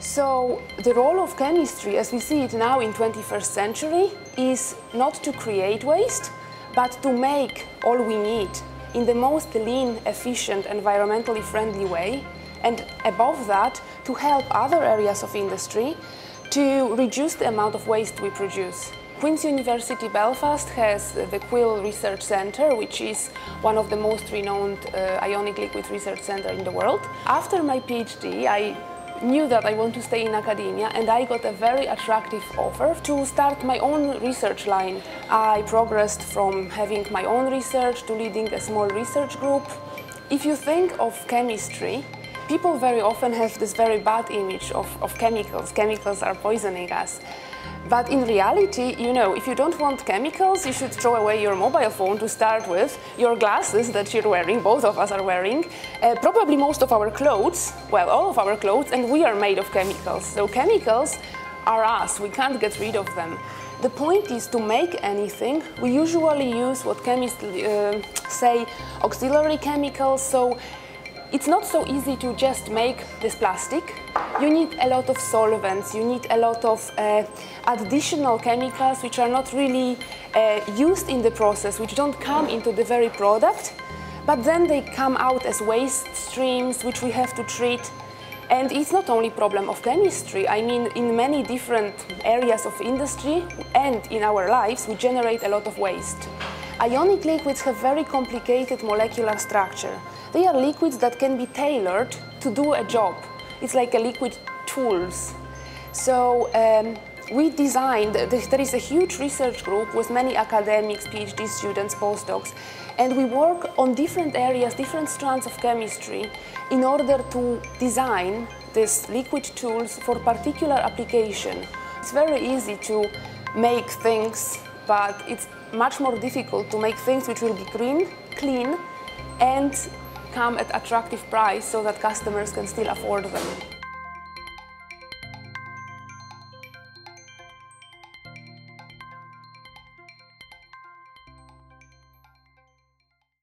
So the role of chemistry, as we see it now in 21st century, is not to create waste, but to make all we need in the most lean, efficient, environmentally friendly way, and above that, to help other areas of industry to reduce the amount of waste we produce. Queen's University Belfast has the Quill Research Center, which is one of the most renowned ionic liquid research center in the world. After my PhD, I knew that I want to stay in academia, and I got a very attractive offer to start my own research line. I progressed from having my own research to leading a small research group. If you think of chemistry, people very often have this very bad image of chemicals. Chemicals are poisoning us. But in reality, you know, if you don't want chemicals, you should throw away your mobile phone to start with, your glasses that you're wearing, both of us are wearing, probably most of our clothes, well, all of our clothes, and we are made of chemicals. So chemicals are us, we can't get rid of them. The point is, to make anything, we usually use what chemists say, auxiliary chemicals, so it's not so easy to just make this plastic. You need a lot of solvents, you need a lot of additional chemicals which are not really used in the process, which don't come into the very product, but then they come out as waste streams which we have to treat. And it's not only a problem of chemistry. I mean, in many different areas of industry and in our lives, we generate a lot of waste. Ionic liquids have very complicated molecular structure. They are liquids that can be tailored to do a job. It's like a liquid tools. So we designed, there is a huge research group with many academics, PhD students, postdocs, and we work on different areas, different strands of chemistry in order to design these liquid tools for particular application. It's very easy to make things, but it's much more difficult to make things which will be green, clean, and come at attractive price so that customers can still afford them.